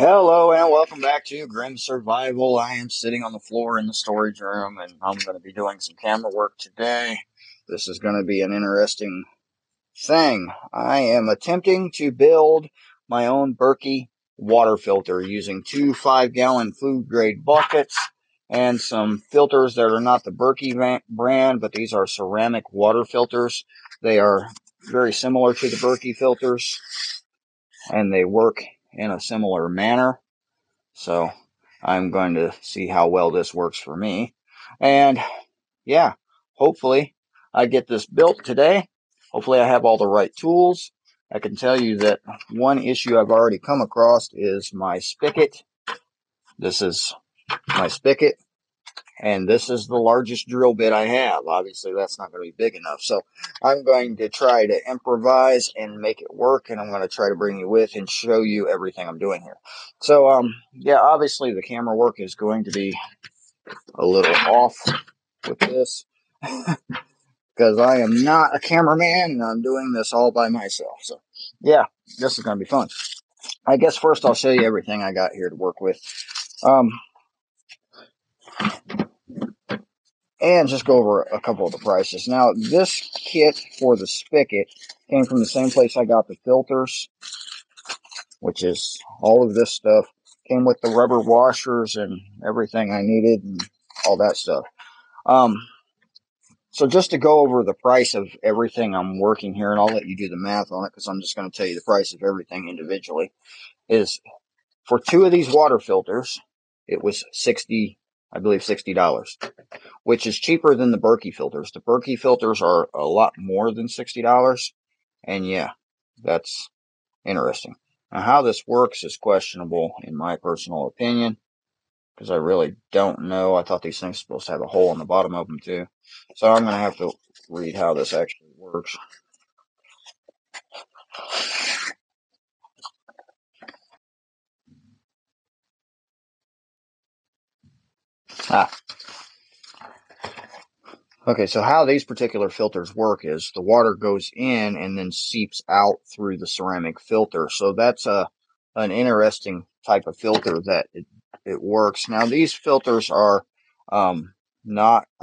Hello and welcome back to Grim Survival. I am sitting on the floor in the storage room and I'm going to be doing some camera work today. This is going to be an interesting thing. I am attempting to build my own Berkey water filter using two 5-gallon food grade buckets and some filters that are not the Berkey brand, but these are ceramic water filters. They are very similar to the Berkey filters and they work in a similar manner, so I'm going to see how well this works for me. And yeah, hopefully I get this built today. Hopefully I have all the right tools. I can tell you that one issue I've already come across is my spigot. This is my spigot, and this is the largest drill bit I have. Obviously that's not going to be big enough, so I'm going to try to improvise and make it work, and I'm going to try to bring you with and show you everything I'm doing here. So yeah, obviously the camera work is going to be a little off with this because I am not a cameraman and I'm doing this all by myself. So yeah, this is going to be fun. I guess first I'll show you everything I got here to work with. And just go over a couple of the prices. Now, this kit for the spigot came from the same place I got the filters, which is all of this stuff. Came with the rubber washers and everything I needed and all that stuff. So just to go over the price of everything I'm working here, and I'll let you do the math on it because I'm just going to tell you the price of everything individually, is for two of these water filters, it was $60, which is cheaper than the Berkey filters. The Berkey filters are a lot more than $60, and yeah, that's interesting. Now, how this works is questionable, in my personal opinion, because I really don't know. I thought these things were supposed to have a hole in the bottom of them, too, so I'm going to have to read how this actually works. Okay, so how these particular filters work is the water goes in and then seeps out through the ceramic filter. So that's an interesting type of filter that it works. Now, these filters are I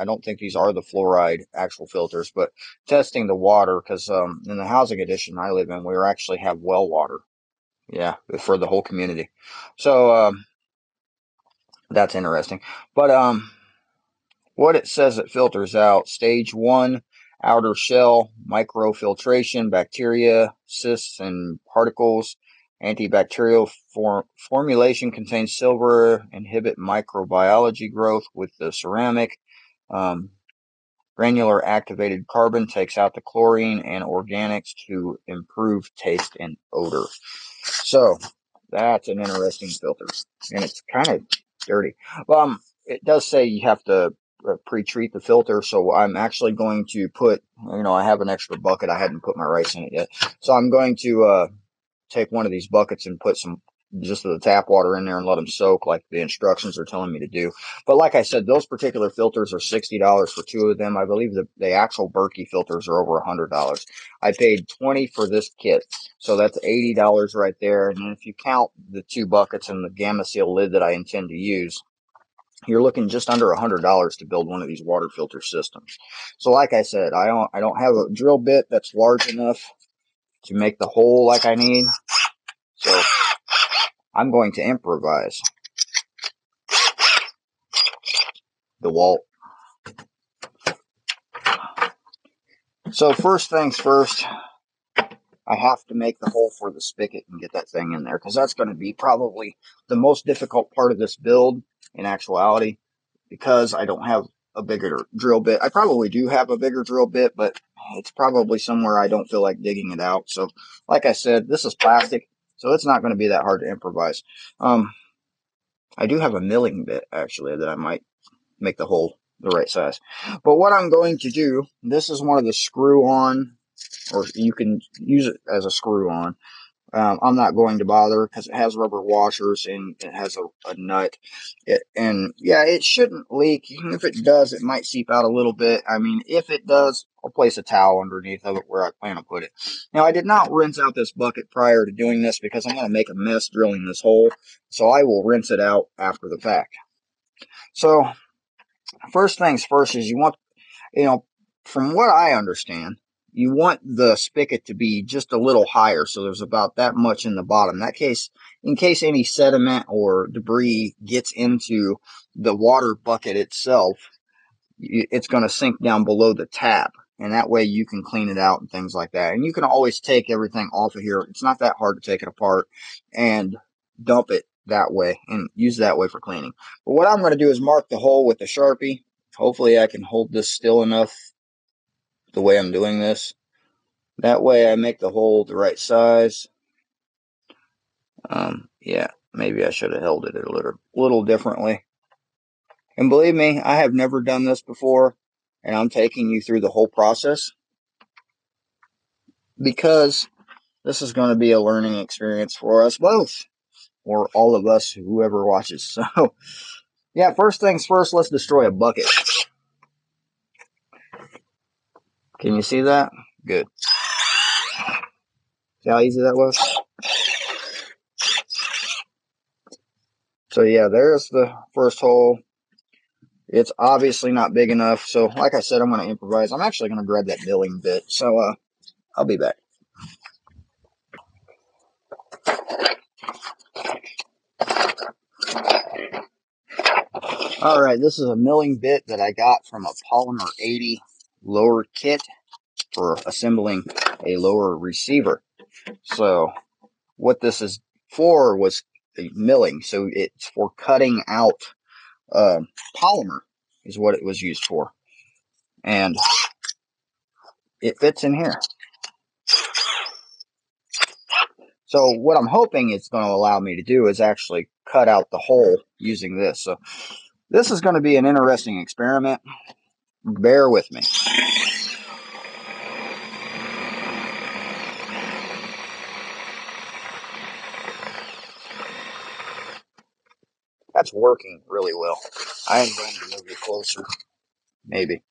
don't think these are the fluoride actual filters, but testing the water, because in the housing addition I live in, we actually have well water. Yeah, for the whole community. So, that's interesting. But what it says it filters out: stage 1, outer shell, microfiltration, bacteria, cysts, and particles. Antibacterial formulation contains silver, inhibit microbiology growth with the ceramic. Granular activated carbon takes out the chlorine and organics to improve taste and odor. So that's an interesting filter, and it's kind of dirty. It does say you have to pre-treat the filter, so I'm actually going to put, I have an extra bucket. I hadn't put my rice in it yet, so I'm going to take one of these buckets and put some just the tap water in there and let them soak like the instructions are telling me to do. But like I said, those particular filters are $60 for two of them. I believe the actual Berkey filters are over $100. I paid $20 for this kit, so that's $80 right there. And if you count the two buckets and the Gamma Seal lid that I intend to use, you're looking just under $100 to build one of these water filter systems. So like I said, I don't have a drill bit that's large enough to make the hole like I need. So I'm going to improvise. DeWalt. So first things first, I have to make the hole for the spigot and get that thing in there, because that's going to be probably the most difficult part of this build in actuality, because I don't have a bigger drill bit. I probably do have a bigger drill bit, but it's probably somewhere I don't feel like digging it out. So like I said, this is plastic, so it's not going to be that hard to improvise. I do have a milling bit, actually, that I might make the hole the right size. But what I'm going to do, this is one of the screw-on, or you can use it as a screw-on I'm not going to bother because it has rubber washers and it has a nut. It shouldn't leak. Even if it does, it might seep out a little bit. I mean, if it does, I'll place a towel underneath of it where I plan to put it. Now, I did not rinse out this bucket prior to doing this because I'm going to make a mess drilling this hole. So I will rinse it out after the fact. So first things first is you want, from what I understand, you want the spigot to be just a little higher, so there's about that much in the bottom. That case, in case any sediment or debris gets into the water bucket itself, it's going to sink down below the tap, and that way you can clean it out and things like that. And you can always take everything off of here. It's not that hard to take it apart and dump it that way and use that way for cleaning. But what I'm going to do is mark the hole with the Sharpie. Hopefully I can hold this still enough the way I'm doing this. That way I make the hole the right size. Yeah, maybe I should have held it a little differently. And believe me, I have never done this before, and I'm taking you through the whole process because this is going to be a learning experience for us both, or all of us, whoever watches. So, yeah, first things first, let's destroy a bucket. Can you see that? Good. See how easy that was? So yeah, there's the first hole. It's obviously not big enough. So like I said, I'm going to improvise. I'm actually going to grab that milling bit. So I'll be back. All right, this is a milling bit that I got from a Polymer 80 lower kit for assembling a lower receiver. So what this is for was milling. So it's for cutting out polymer is what it was used for. And it fits in here. So what I'm hoping it's going to allow me to do is actually cut out the hole using this. So this is going to be an interesting experiment. Bear with me. That's working really well. I am going to move it closer, maybe.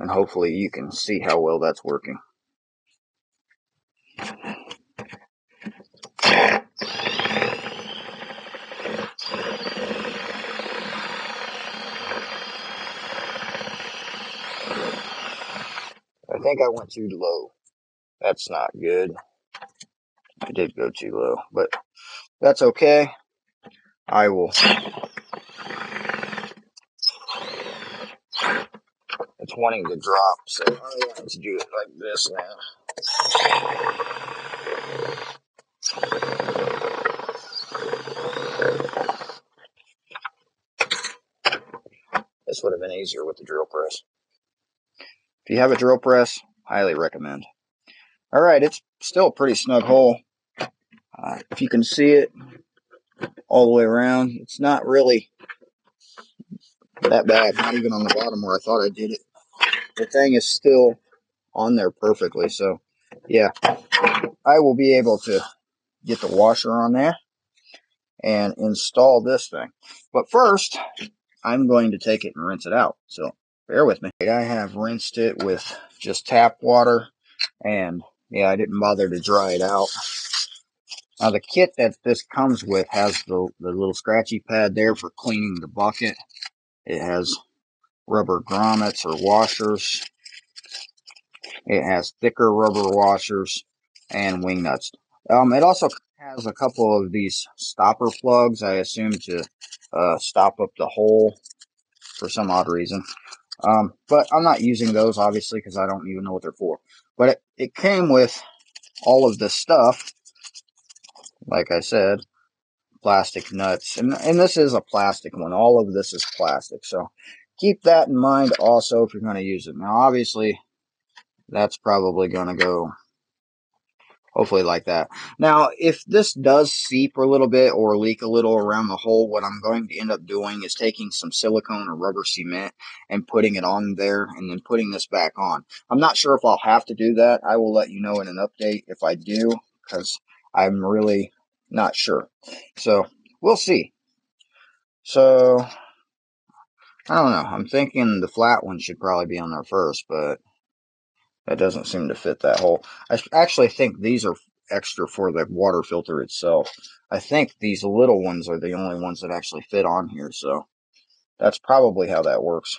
And hopefully you can see how well that's working. I think I went too low. That's not good. I did go too low, but that's okay. I will. It's wanting to drop, so I want to do it like this now. This would have been easier with the drill press. If you have a drill press, highly recommend. All right, it's still a pretty snug hole. If you can see it all the way around, it's not really that bad. Not even on the bottom where I thought I did it. The thing is still on there perfectly. So, yeah, I will be able to get the washer on there and install this thing. But first, I'm going to take it and rinse it out. So, bear with me. I have rinsed it with just tap water, and yeah, I didn't bother to dry it out. Now the kit that this comes with has the little scratchy pad there for cleaning the bucket. It has rubber grommets or washers. It has thicker rubber washers and wing nuts. It also has a couple of these stopper plugs, I assume, to stop up the hole for some odd reason. But I'm not using those, obviously, because I don't even know what they're for. But it came with all of this stuff, like I said, plastic nuts. And this is a plastic one. All of this is plastic. So keep that in mind also if you're going to use it. Now, obviously, that's probably going to go hopefully like that. Now, if this does seep a little bit or leak a little around the hole, what I'm going to end up doing is taking some silicone or rubber cement and putting it on there and then putting this back on. I'm not sure if I'll have to do that. I will let you know in an update if I do, because I'm really not sure. So we'll see. So I don't know. I'm thinking the flat one should probably be on there first, but that doesn't seem to fit that hole. I actually think these are extra for the water filter itself. I think these little ones are the only ones that actually fit on here, so that's probably how that works.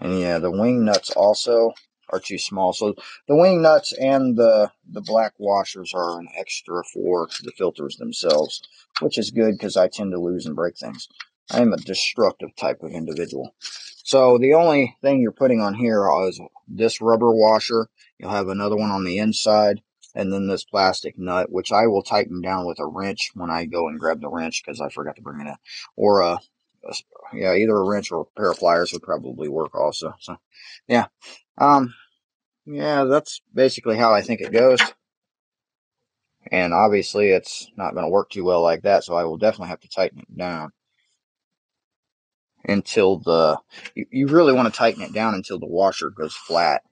And yeah, the wing nuts also are too small. So the wing nuts and the black washers are an extra for the filters themselves, which is good because I tend to lose and break things. I am a destructive type of individual. So the only thing you're putting on here is this rubber washer. You'll have another one on the inside, and then this plastic nut, which I will tighten down with a wrench when I go and grab the wrench because I forgot to bring it in. Or yeah, either a wrench or a pair of pliers would probably work also. So yeah, that's basically how I think it goes. And obviously, it's not going to work too well like that, so I will definitely have to tighten it down until you really want to tighten it down until the washer goes flat.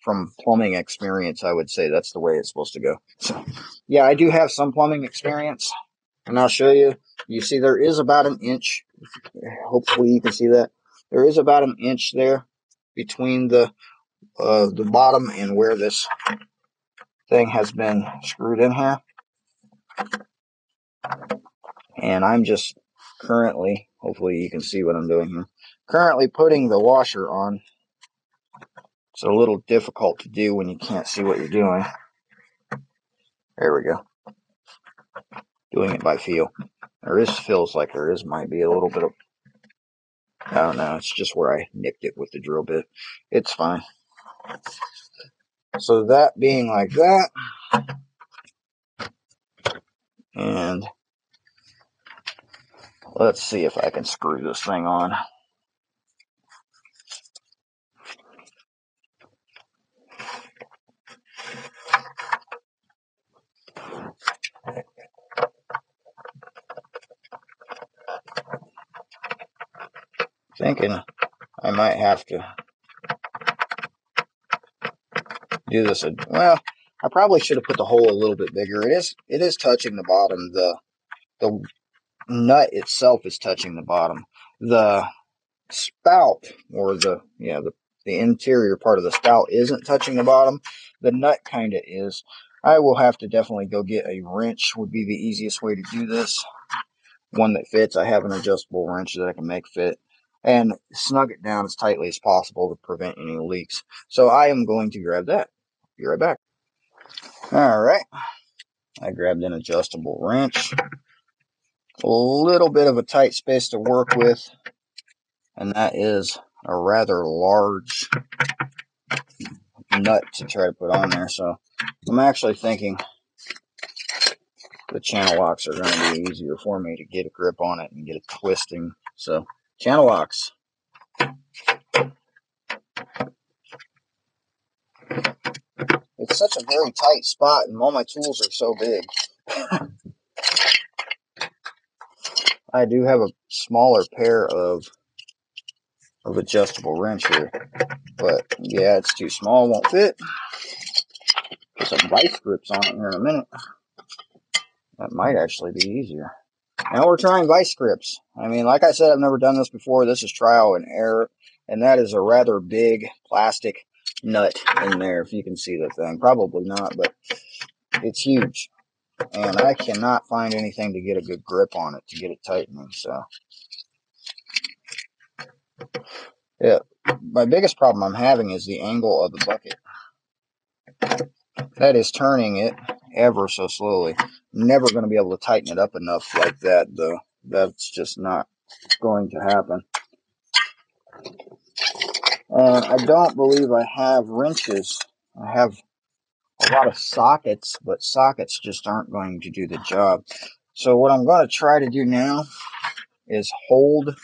From plumbing experience, I would say that's the way it's supposed to go. So, yeah, I do have some plumbing experience, and I'll show you. You see there is about an inch. Hopefully you can see that. There is about an inch there between the bottom and where this thing has been screwed in half. And I'm just currently, hopefully you can see what I'm doing here, currently putting the washer on. It's a little difficult to do when you can't see what you're doing. There we go. Doing it by feel. There is, feels like there is, might be a little bit of, I don't know, it's just where I nicked it with the drill bit. It's fine. So that being like that, and let's see if I can screw this thing on. Thinking I might have to do this. Well, I probably should have put the hole a little bit bigger. It is touching the bottom. The nut itself is touching the bottom. The spout, or the interior part of the spout isn't touching the bottom. The nut kind of is. I will have to definitely go get a wrench, would be the easiest way to do this. One that fits. I have an adjustable wrench that I can make fit. And snug it down as tightly as possible to prevent any leaks. So I am going to grab that. Be right back. All right. I grabbed an adjustable wrench. A little bit of a tight space to work with. And that is a rather large nut to try to put on there. So I'm actually thinking the channel locks are going to be easier for me to get a grip on it and get it twisting. So channel locks. It's such a very tight spot, and all my tools are so big. I do have a smaller pair of adjustable wrench here, but yeah, it's too small, won't fit. Put some vice grips on it here in a minute. That might actually be easier. Now we're trying vice grips. I mean, like I said, I've never done this before. This is trial and error. And that is a rather big plastic nut in there, if you can see the thing. Probably not, but it's huge. And I cannot find anything to get a good grip on it, to get it tightening. So, yeah, my biggest problem I'm having is the angle of the bucket. That is turning it ever so slowly. Never going to be able to tighten it up enough like that, though. That's just not going to happen. And I don't believe I have wrenches. I have a lot of sockets, but sockets just aren't going to do the job. So what I'm going to try to do now is hold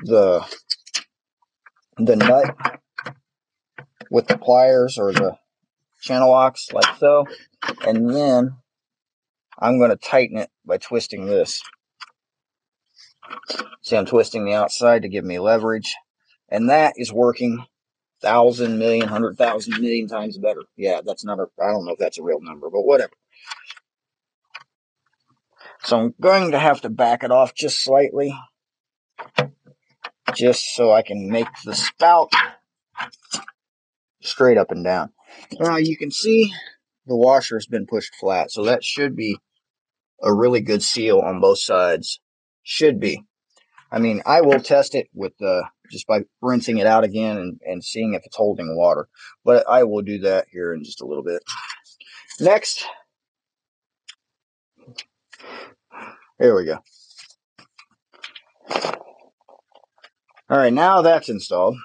the nut with the pliers or the channel locks like so, and then I'm going to tighten it by twisting this. See, I'm twisting the outside to give me leverage, and that is working thousand, million, 100,000, million times better. Yeah, that's another, I don't know if that's a real number, but whatever. So I'm going to have to back it off just slightly, just so I can make the spout straight up and down. Now you can see the washer has been pushed flat, so that should be a really good seal on both sides. Should be. I mean, I will test it with just by rinsing it out again and seeing if it's holding water. But I will do that here in just a little bit. Next. Here we go. All right, now that's installed.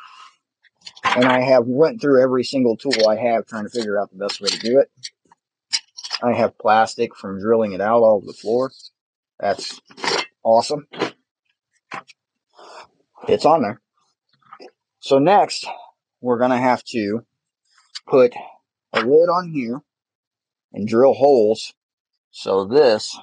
And I have went through every single tool I have trying to figure out the best way to do it. I have plastic from drilling it out all over the floor. That's awesome. It's on there. So next, we're going to have to put a lid on here and drill holes so this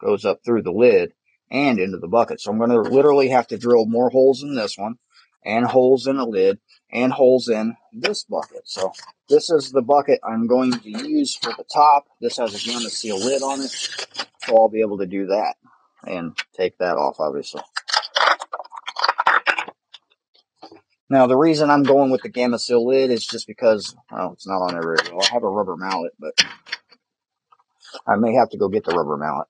goes up through the lid and into the bucket. So I'm going to literally have to drill more holes in this one and holes in the lid and holes in this bucket. So this is the bucket I'm going to use for the top. This has a Gamma Seal lid on it, so I'll be able to do that and take that off, obviously. Now, the reason I'm going with the Gamma Seal lid is just because, well, it's not on there very well. I have a rubber mallet, but I may have to go get the rubber mallet.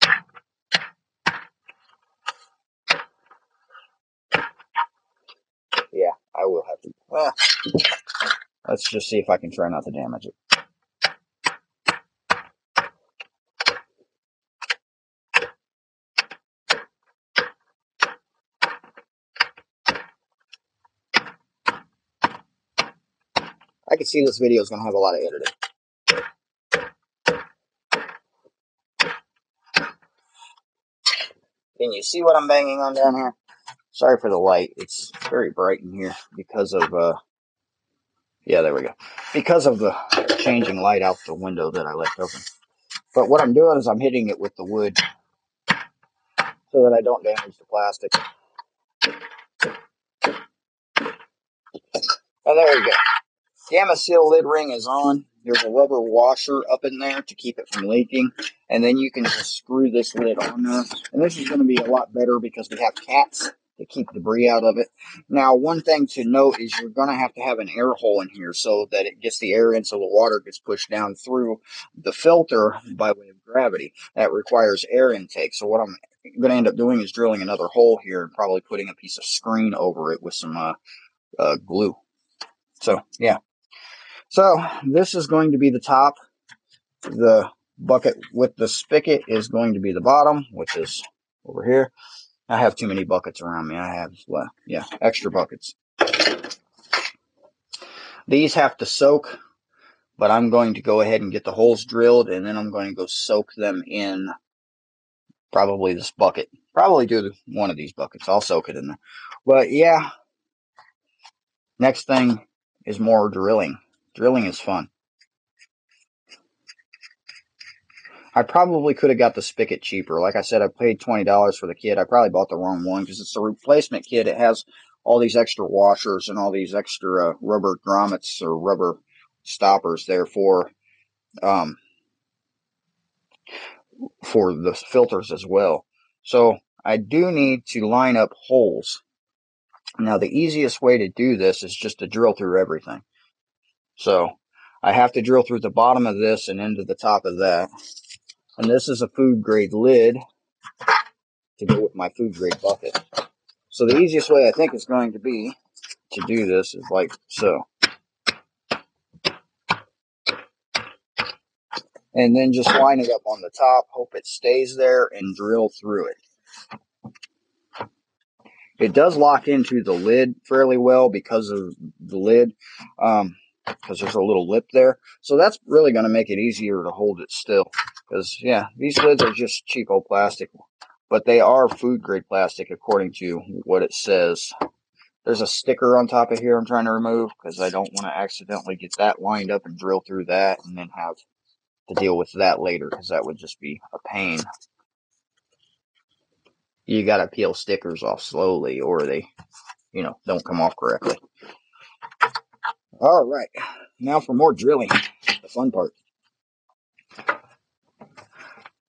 Yeah, I will have to. Well, let's just see if I can try not to damage it. I can see this video is going to have a lot of editing. Can you see what I'm banging on down here? Sorry for the light. It's very bright in here because of, yeah, there we go. Because of the changing light out the window that I left open. But what I'm doing is I'm hitting it with the wood so that I don't damage the plastic. Oh, there we go. Gamma Seal lid ring is on. There's a rubber washer up in there to keep it from leaking. And then you can just screw this lid on there. And this is going to be a lot better because we have cats to keep debris out of it. Now, one thing to note is you're going to have an air hole in here so that it gets the air in, so the water gets pushed down through the filter by way of gravity. That requires air intake. So what I'm going to end up doing is drilling another hole here and probably putting a piece of screen over it with some glue. So, yeah. So this is going to be the top. The bucket with the spigot is going to be the bottom, which is over here. I have too many buckets around me. I have, well, yeah, extra buckets. These have to soak, but I'm going to go ahead and get the holes drilled, and then I'm going to go soak them in probably this bucket. Probably do one of these buckets. I'll soak it in there. But, yeah, next thing is more drilling. Drilling is fun. I probably could have got the spigot cheaper. Like I said, I paid $20 for the kit. I probably bought the wrong one because it's a replacement kit. It has all these extra washers and all these extra rubber grommets or rubber stoppers there for the filters as well. So I do need to line up holes. Now, the easiest way to do this is just to drill through everything. So I have to drill through the bottom of this and into the top of that. And this is a food grade lid to go with my food grade bucket. So the easiest way I think is going to be to do this is like so. And then just line it up on the top, hope it stays there, and drill through it. It does lock into the lid fairly well because of the lid. Because there's a little lip there. So that's really going to make it easier to hold it still. Because, yeah, these lids are just cheap old plastic. But they are food-grade plastic according to what it says. There's a sticker on top of here I'm trying to remove. Because I don't want to accidentally get that lined up and drill through that. And then have to deal with that later. Because that would just be a pain. You got to peel stickers off slowly. Or they, you know, don't come off correctly. All right, now for more drilling, the fun part.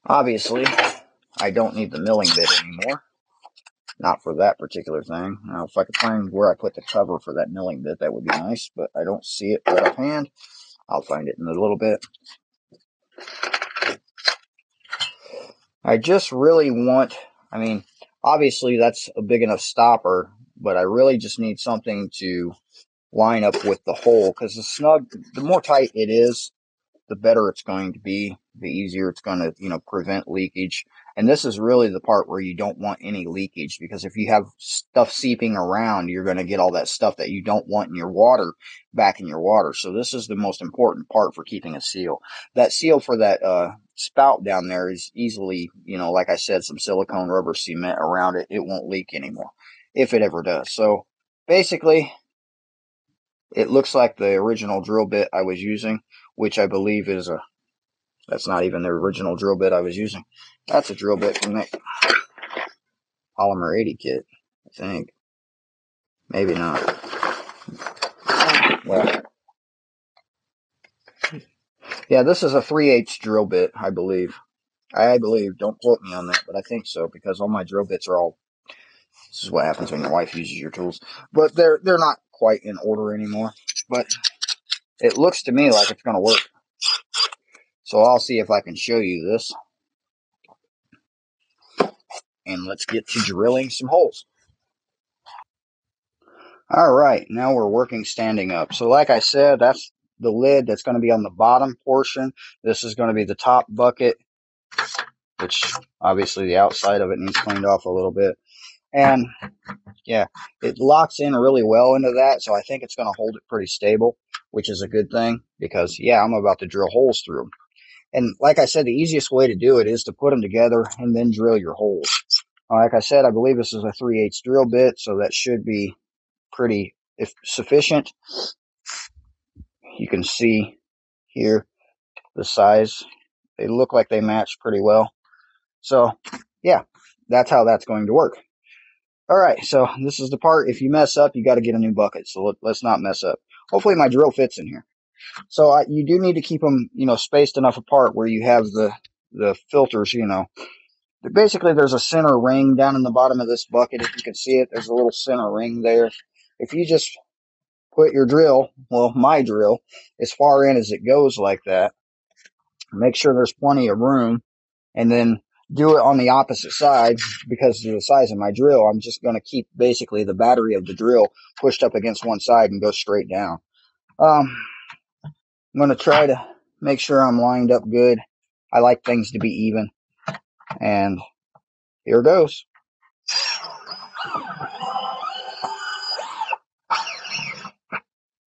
Obviously, I don't need the milling bit anymore. Not for that particular thing. Now, if I could find where I put the cover for that milling bit, that would be nice, but I don't see it right offhand. I'll find it in a little bit. I just really want, I mean, obviously that's a big enough stopper, but I really just need something to line up with the hole, because the more tight it is, the better it's going to be, the easier it's going to, you know, prevent leakage. And this is really the part where you don't want any leakage, because if you have stuff seeping around, you're going to get all that stuff that you don't want in your water back in your water. So this is the most important part for keeping a seal. That seal for that spout down there is easily, you know, like I said, some silicone rubber cement around it. It won't leak anymore, if it ever does. So basically, it looks like the original drill bit I was using, which I believe is a, that's not even the original drill bit I was using. That's a drill bit from that Polymer 80 kit, I think. Maybe not. Well, yeah, this is a 3/8 drill bit, I believe. Don't quote me on that, but I think so, because all my drill bits are all, this is what happens when your wife uses your tools. But they're not quite in order anymore, but it looks to me like it's going to work. So I'll see if I can show you this. And let's get to drilling some holes. All right, now we're working standing up. So like I said, that's the lid that's going to be on the bottom portion. This is going to be the top bucket, which obviously the outside of it needs cleaned off a little bit. And yeah, it locks in really well into that, so I think it's going to hold it pretty stable, which is a good thing, because yeah, I'm about to drill holes through them. And like I said, the easiest way to do it is to put them together and then drill your holes. Like I said, I believe this is a 3/8 drill bit, so that should be pretty sufficient. You can see here the size. They look like they match pretty well. So yeah, that's how that's going to work. All right, so this is the part. If you mess up, you got to get a new bucket. So let's not mess up. Hopefully my drill fits in here. So you do need to keep them, you know, spaced enough apart where you have the filters, you know. Basically, there's a center ring down in the bottom of this bucket. If you can see it, there's a little center ring there. If you just put your drill, well, my drill, as far in as it goes like that, make sure there's plenty of room, and then do it on the opposite side, because of the size of my drill, I'm just going to keep basically the battery of the drill pushed up against one side and go straight down. I'm going to try to make sure I'm lined up good. I like things to be even. And here goes.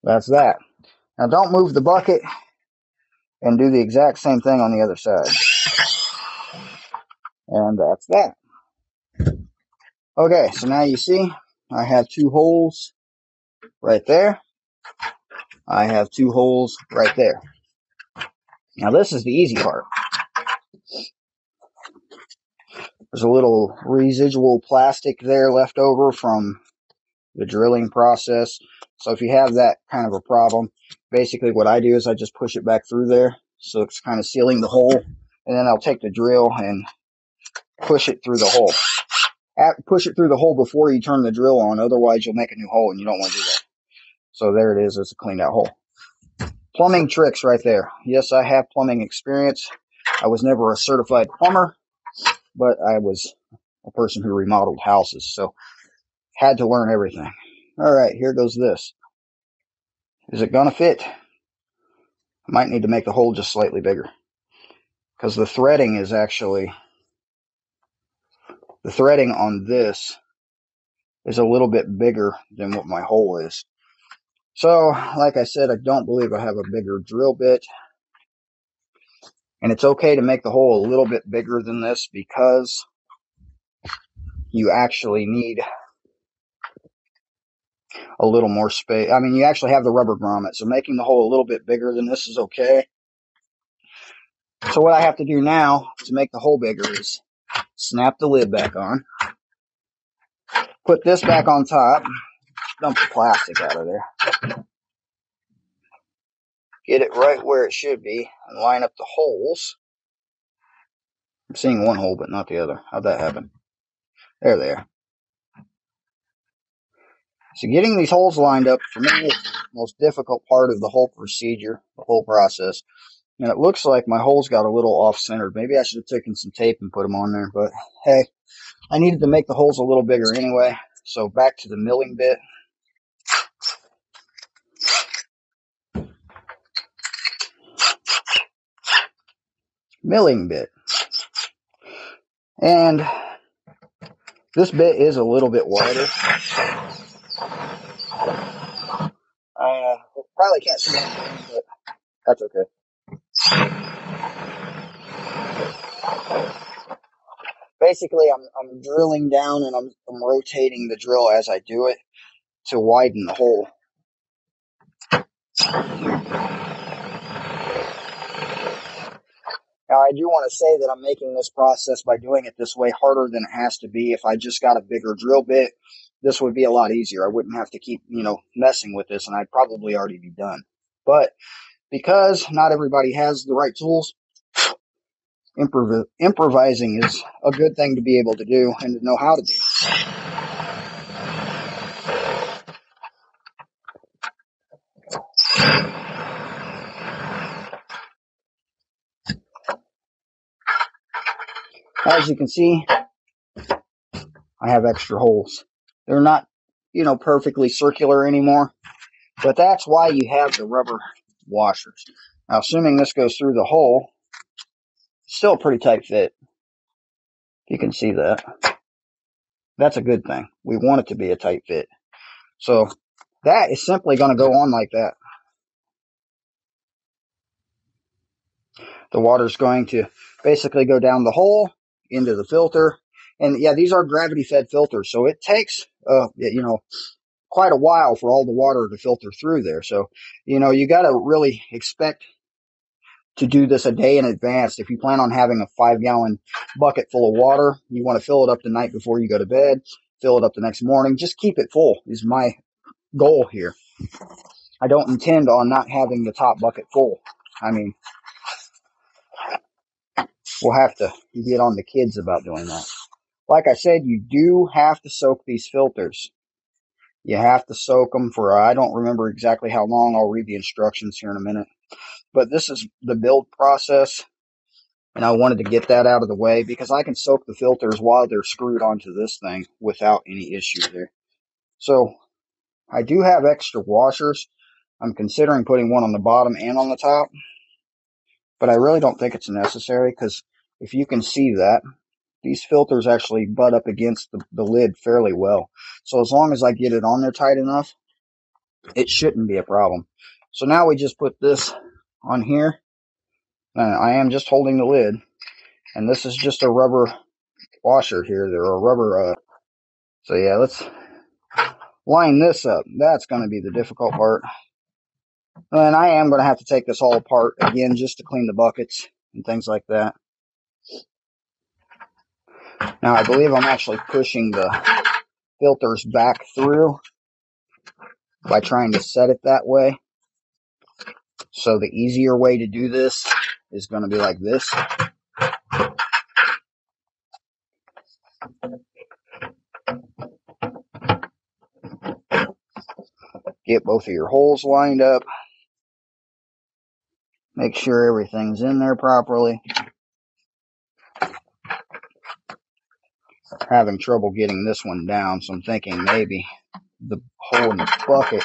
That's that. Now don't move the bucket, and do the exact same thing on the other side. And that's that. Okay, so now you see I have two holes right there. I have two holes right there. Now this is the easy part. There's a little residual plastic there left over from the drilling process. So if you have that kind of a problem, basically what I do is I just push it back through there. So it's kind of sealing the hole. And then I'll take the drill and push it through the hole. Push it through the hole before you turn the drill on. Otherwise, you'll make a new hole, and you don't want to do that. So there it is. It's a cleaned out hole. Plumbing tricks right there. Yes, I have plumbing experience. I was never a certified plumber, but I was a person who remodeled houses. So had to learn everything. All right, here goes this. Is it going to fit? I might need to make the hole just slightly bigger, because the threading is actually... the threading on this is a little bit bigger than what my hole is. So, like I said, I don't believe I have a bigger drill bit. And it's okay to make the hole a little bit bigger than this, because you actually need a little more space. I mean, you actually have the rubber grommet, so making the hole a little bit bigger than this is okay. So what I have to do now to make the hole bigger is snap the lid back on, put this back on top, dump the plastic out of there, get it right where it should be and line up the holes. I'm seeing one hole, but not the other. How'd that happen? There they are. So getting these holes lined up, for me, is the most difficult part of the whole procedure, the whole process. And it looks like my holes got a little off-centered. Maybe I should have taken some tape and put them on there. But, hey, I needed to make the holes a little bigger anyway. So back to the milling bit. Milling bit. And this bit is a little bit wider. Probably can't see anything, but that's okay. Basically, I'm drilling down and I'm rotating the drill as I do it to widen the hole. Now, I do want to say that I'm making this process by doing it this way harder than it has to be. If I just got a bigger drill bit, this would be a lot easier. I wouldn't have to keep, messing with this, and I'd probably already be done. But because not everybody has the right tools, improvising is a good thing to be able to do and to know how to do. As you can see, I have extra holes. They're not, perfectly circular anymore, but that's why you have the rubber washers. Now, assuming this goes through the hole, still a pretty tight fit. You can see that. That's a good thing. We want it to be a tight fit. So that is simply going to go on like that. The water's going to basically go down the hole into the filter. And yeah, these are gravity-fed filters, so it takes, quite a while for all the water to filter through there. So, you got to really expect to do this a day in advance. If you plan on having a 5-gallon bucket full of water, you want to fill it up the night before you go to bed, fill it up the next morning. Just keep it full is my goal here. I don't intend on not having the top bucket full. I mean, we'll have to get on the kids about doing that. Like I said, you do have to soak these filters. You have to soak them for, I don't remember exactly how long. I'll read the instructions here in a minute. But this is the build process, and I wanted to get that out of the way because I can soak the filters while they're screwed onto this thing without any issue there. So I do have extra washers. I'm considering putting one on the bottom and on the top, but I really don't think it's necessary because if you can see that, these filters actually butt up against the lid fairly well. So as long as I get it on there tight enough, it shouldn't be a problem. So now we just put this on here. I am just holding the lid. And this is just a rubber washer here. There are rubber. So yeah, let's line this up. That's going to be the difficult part. And I am going to have to take this all apart again just to clean the buckets and things like that. Now, I believe I'm actually pushing the filters back through by trying to set it that way. So the easier way to do this is going to be like this. Get both of your holes lined up. Make sure everything's in there properly. Having trouble getting this one down, so I'm thinking maybe the hole in the bucket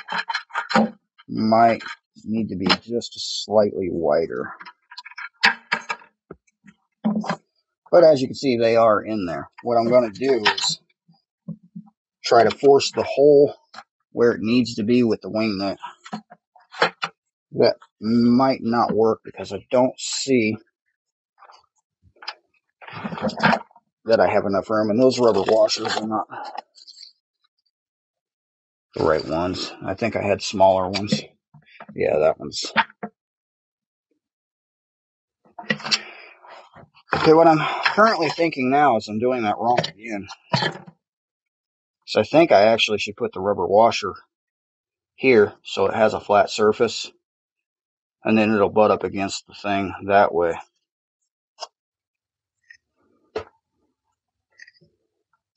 might need to be just slightly wider. But as you can see, they are in there. What I'm going to do is try to force the hole where it needs to be with the wing nut. That might not work because I don't see that I have enough room, and those rubber washers are not the right ones. I think I had smaller ones. Yeah, that one's okay. What I'm currently thinking now is I'm doing that wrong again. So I think I actually should put the rubber washer here so it has a flat surface. and then it'll butt up against the thing that way.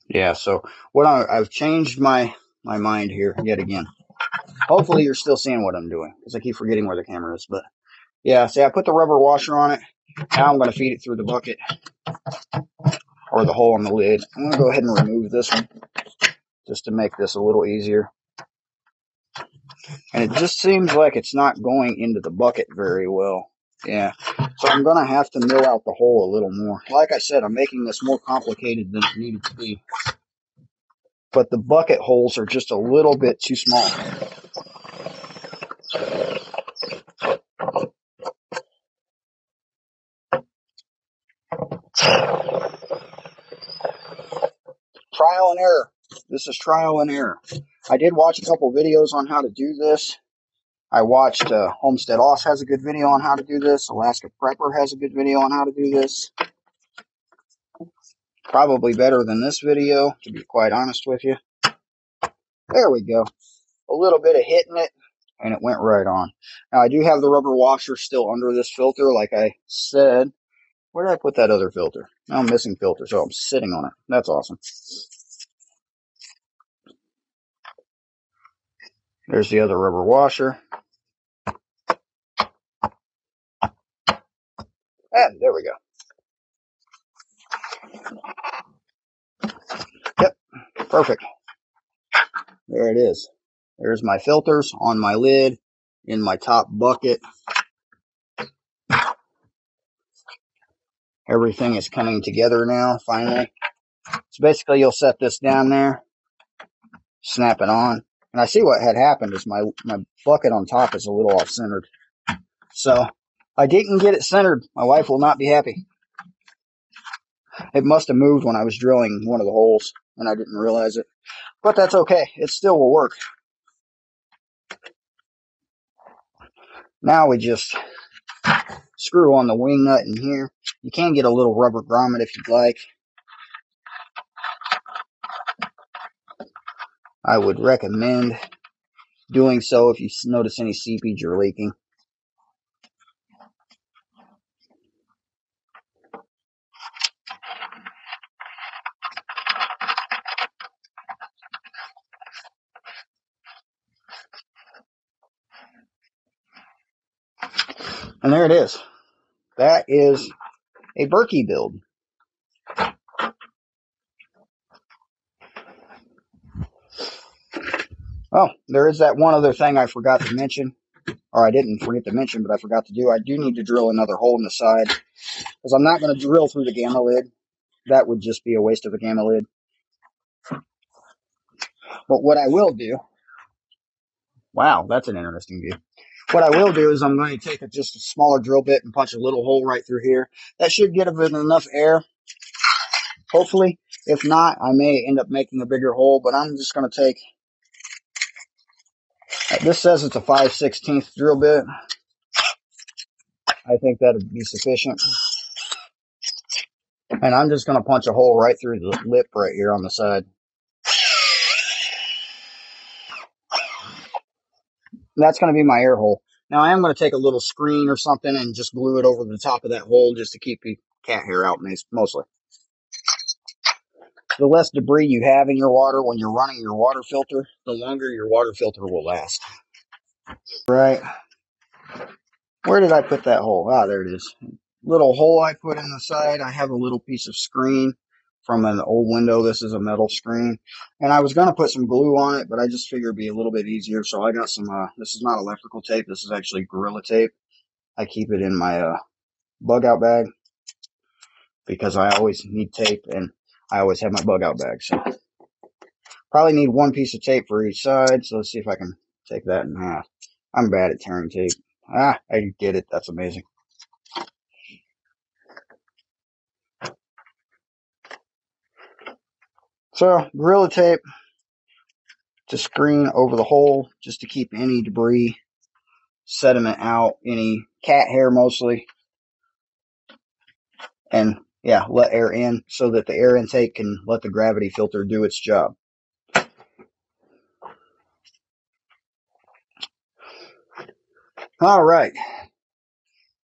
Yeah, so what I've changed my mind here yet again. Hopefully you're still seeing what I'm doing, because I keep forgetting where the camera is. But yeah, see, I put the rubber washer on it. Now I'm going to feed it through the bucket or the hole in the lid. I'm going to go ahead and remove this one just to make this a little easier. And it just seems like it's not going into the bucket very well. Yeah, so I'm going to have to mill out the hole a little more. Like I said, I'm making this more complicated than it needed to be. But the bucket holes are just a little bit too small. Trial and error. This is trial and error. I did watch a couple videos on how to do this. I watched Homestead Oz has a good video on how to do this. Alaska Prepper has a good video on how to do this. Probably better than this video, to be quite honest with you. There we go. A little bit of hitting it, and it went right on. Now, I do have the rubber washer still under this filter, like I said. Where did I put that other filter? Now I'm missing filter, so I'm sitting on it. That's awesome. There's the other rubber washer. And there we go. Yep, perfect. There it is. There's my filters on my lid, in my top bucket. Everything is coming together now, finally. So basically, you'll set this down there, snap it on. And I see what had happened is my bucket on top is a little off-centered. So I didn't get it centered. My wife will not be happy. It must have moved when I was drilling one of the holes, and I didn't realize it. But that's okay. It still will work. Now we just screw on the wing nut in here. You can get a little rubber grommet if you'd like. I would recommend doing so if you notice any seepage or leaking. And there it is. That is a Berkey build. Oh, there is that one other thing I forgot to mention, or I didn't forget to mention, but I forgot to do. I do need to drill another hole in the side, because I'm not going to drill through the gamma lid. That would just be a waste of a gamma lid. But what I will do, wow, that's an interesting view. What I will do is I'm going to take just a smaller drill bit and punch a little hole right through here. That should get enough air, hopefully. If not, I may end up making a bigger hole, but I'm just going to take... This says it's a 5/16 drill bit. I think that would be sufficient. And I'm just going to punch a hole right through the lip right here on the side. That's going to be my air hole. Now, I am going to take a little screen or something and just glue it over the top of that hole just to keep the cat hair out, mostly. The less debris you have in your water when you're running your water filter, the longer your water filter will last. Right. Where did I put that hole? Ah, there it is. Little hole I put in the side. I have a little piece of screen from an old window. This is a metal screen. And I was going to put some glue on it, but I just figured it'd be a little bit easier. So I got some, this is not electrical tape. This is actually Gorilla tape. I keep it in my bug out bag because I always need tape, and I always have my bug out bag, so probably need one piece of tape for each side. So let's see if I can take that in half. I'm bad at tearing tape. Ah, I did it. That's amazing. So Gorilla tape to screen over the hole just to keep any debris, sediment out, any cat hair mostly, and yeah, let air in so that the air intake can let the gravity filter do its job. All right.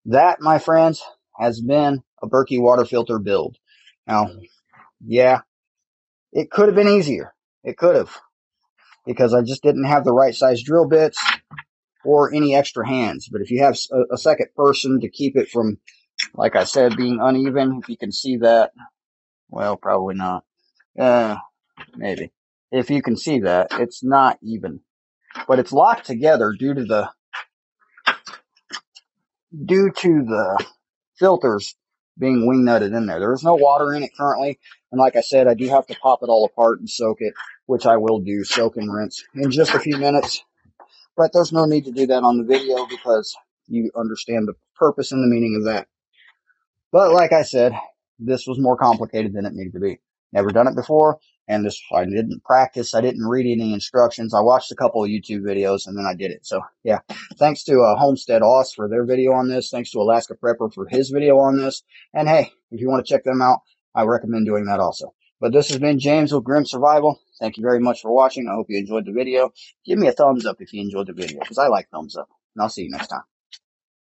That, my friends, has been a Berkey water filter build. Now, yeah, it could have been easier. It could have, because I just didn't have the right size drill bits or any extra hands. But if you have a second person to keep it from, like I said, being uneven, if you can see that, well, probably not. Maybe. If you can see that, it's not even. But it's locked together due to the filters being wing nutted in there. There is no water in it currently. And like I said, I do have to pop it all apart and soak it, which I will do, soak and rinse in just a few minutes. But there's no need to do that on the video because you understand the purpose and the meaning of that. But like I said, this was more complicated than it needed to be. Never done it before, and this I didn't practice. I didn't read any instructions. I watched a couple of YouTube videos, and then I did it. So, yeah, thanks to Homestead Oz for their video on this. Thanks to Alaska Prepper for his video on this. And, hey, if you want to check them out, I recommend doing that also. But this has been James with Grim Survival. Thank you very much for watching. I hope you enjoyed the video. Give me a thumbs up if you enjoyed the video, because I like thumbs up. And I'll see you next time.